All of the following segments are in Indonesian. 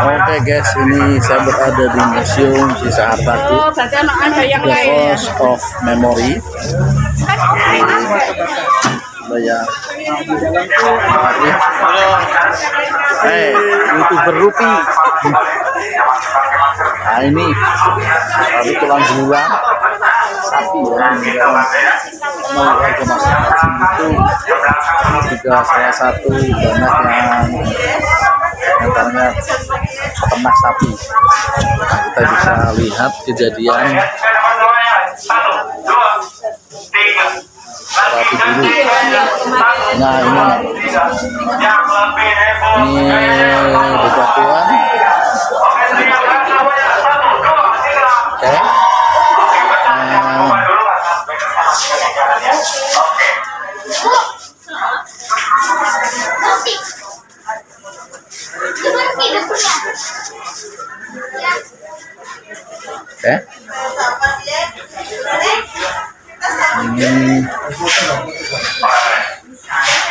Oke guys, ini saya berada di Museum Sisa Hartaku, The Force of Memory. YouTuber Rupi. Nah ini baru tulang belulang sapi yang mengeluarkan masyarakat itu juga salah satu banyak yang antaranya peternak sapi. Nah, kita bisa lihat kejadian Merapi dulu. Nah ini bebatuan. Oke. Oke. Ini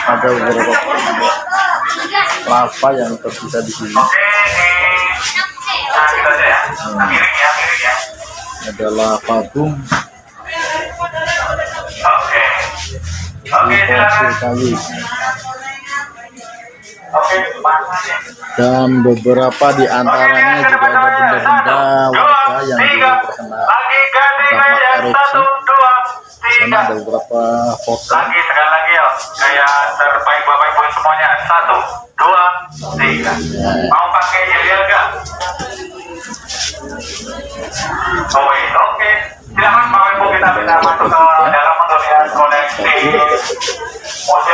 ada beberapa kelapa yang tersisa di sini. Adalah patung kayu dan beberapa di antaranya juga ada benda-benda warga yang terkena dampak erupsi. Sama ada beberapa foto. Sekali lagi ya, saya terbaik bapak ibu semuanya. 1, 2, 3. Mau pakai jari enggak? Oke. Silakan Pak Ibu, kita bisa masuk ke dalam melihat koleksi museumnya. Oke,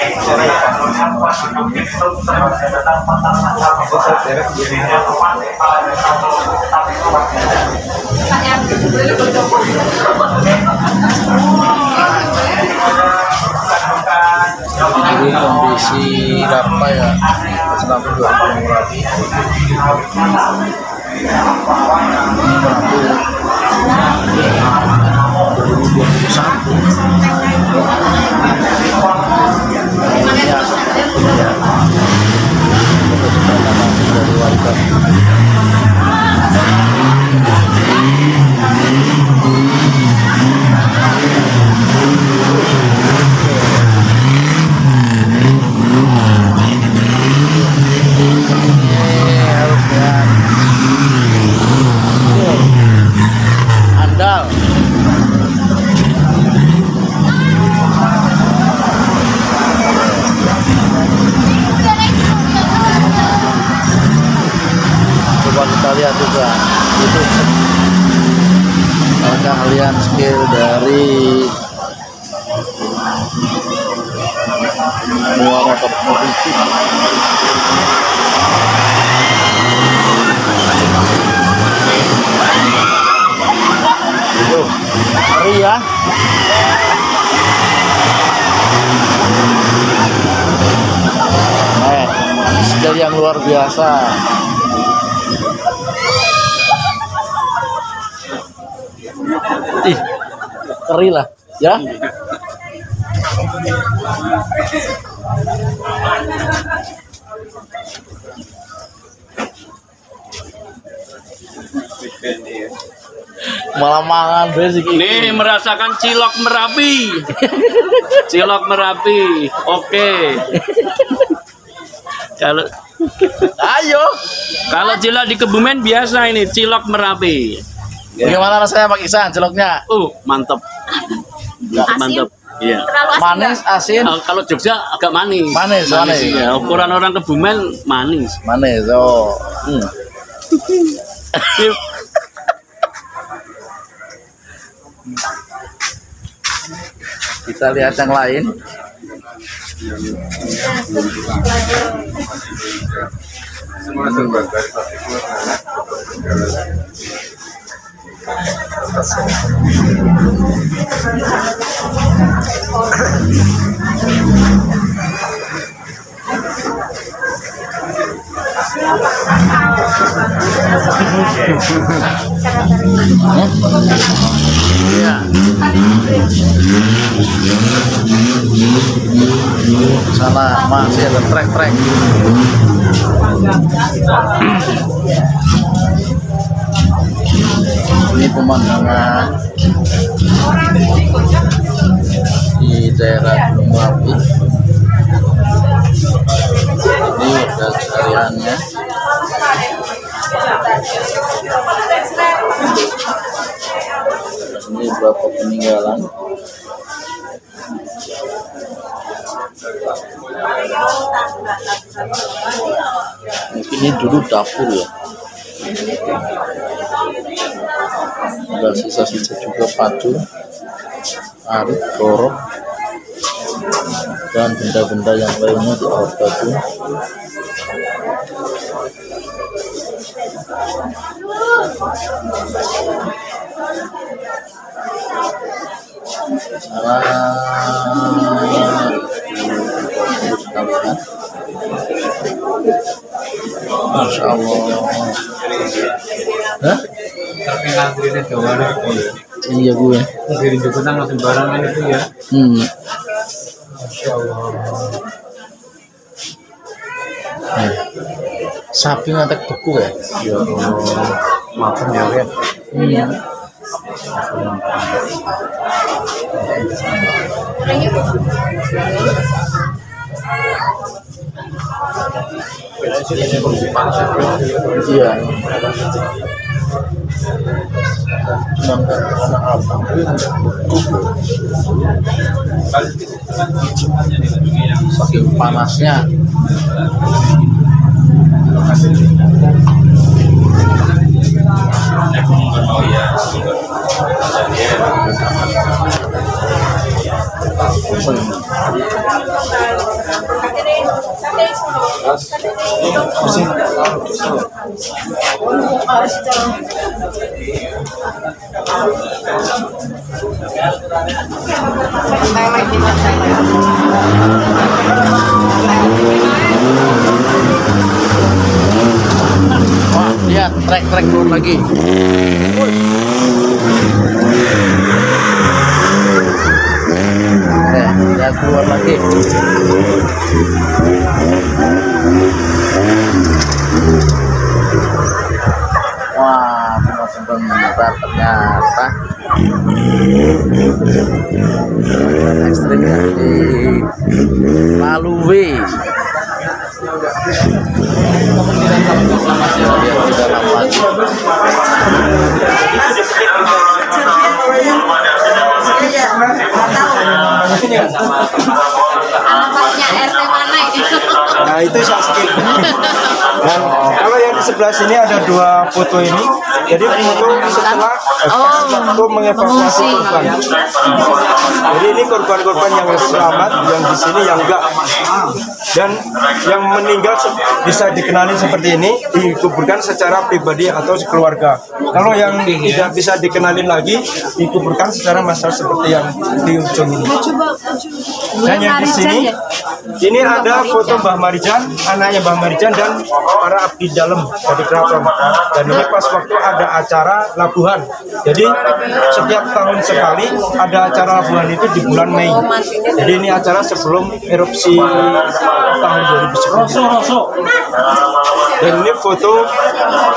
Ini kondisi apa ya? Sedang berjuang lagi. Lihat juga itu keahlian skill dari muara kompetisi. Tuh, hari ya. Skill yang luar biasa. Ih, keri lah ya. Malah makan basic ini merasakan cilok Merapi. Cilok Merapi. Oke. Kalau ayo, kalau cilok di Kebumen biasa ini cilok Merapi. Bagaimana rasanya Pak Isan ciloknya? Mantep. Mantep. Iya. Manis, asin. Kalau Jogja agak manis. Manis. Ya, ukuran orang Kebumen manis. Manis. Kita lihat yang lain. Semua serba dari Salah, masih ada trek-trek. Ini pemandangan di daerah Merapi. Ini udah hariannya. Ini beberapa peninggalan. Mungkin ini dulu dapur ya. Ada sisa-sisa juga pacu, arit, borok, dan benda-benda yang lainnya di alat batu. Masya Allah. Hah? Terminal kuliner Jawa. Iya gue. Dari Jogja langsung barangan itu ya. Masya Allah. Sapi ngantek beku ya. Ya Allah. Makan ya lihat. Iya. Saking panasnya. Wah, lihat trek-trek turun lagi. Lihat keluar lagi. Wah, teman-teman menyebar ternyata. Ekstrim di Malui. Alamatnya RT mana ini? Nah itu saya skip. Dan kalau yang di sebelah sini ada dua foto ini. Jadi foto setelah waktu mengevakuasi korban. Jadi ini korban-korban yang selamat, yang di sini yang enggak, dan yang meninggal bisa dikenali seperti ini, dikuburkan secara pribadi atau keluarga. Kalau yang tidak bisa dikenalin lagi, dikuburkan secara massal seperti yang di ujung ini. Dan yang di sini, ini ada foto Mbah Marijan, anaknya Mbah Marijan dan para abdi dalam dari keraton. Dan ini pas waktu ada acara labuhan. Jadi setiap tahun sekali ada acara labuhan itu di bulan Mei. Jadi ini acara sebelum erupsi tahun 2010. Dan ini foto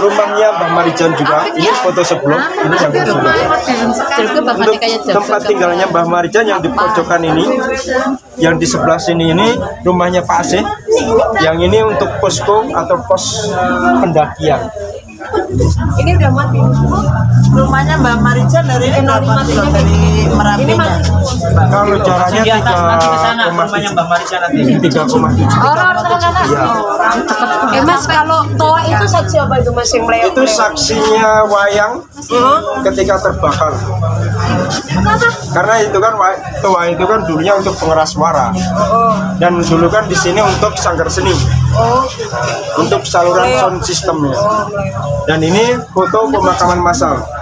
rumahnya Mbah Marijan juga. Ini foto sebelum, ini yang kedua. Untuk tempat tinggalnya Mbah Marijan yang di pojokan ini, yang di sebelah sini ini rumahnya Pak Asih. Yang ini untuk posko atau pos pendakian. Ini udah mati. Rumahnya Mbak Marica dari Merapi. Kalau caranya di atas sana rumahnya Mbak Marica nanti 3,7. Ya. Mas, kalau toa itu saksi apa itu Mas yang meleot? Itu saksinya wayang ketika terbakar. Karena itu kan toa itu kan dulunya untuk pengeras suara. Dan dulu kan di sini untuk sanggar seni. Untuk saluran sound sistemnya. Dan ini foto pemakaman massal.